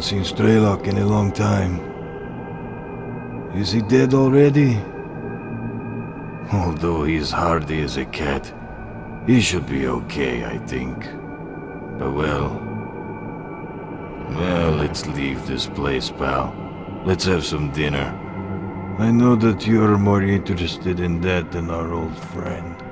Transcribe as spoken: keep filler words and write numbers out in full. haven't seen Strelok in a long time. Is he dead already? Although he's hardy as a cat, he should be okay, I think. But well... Well, let's leave this place, pal. Let's have some dinner. I know that you're more interested in that than our old friend.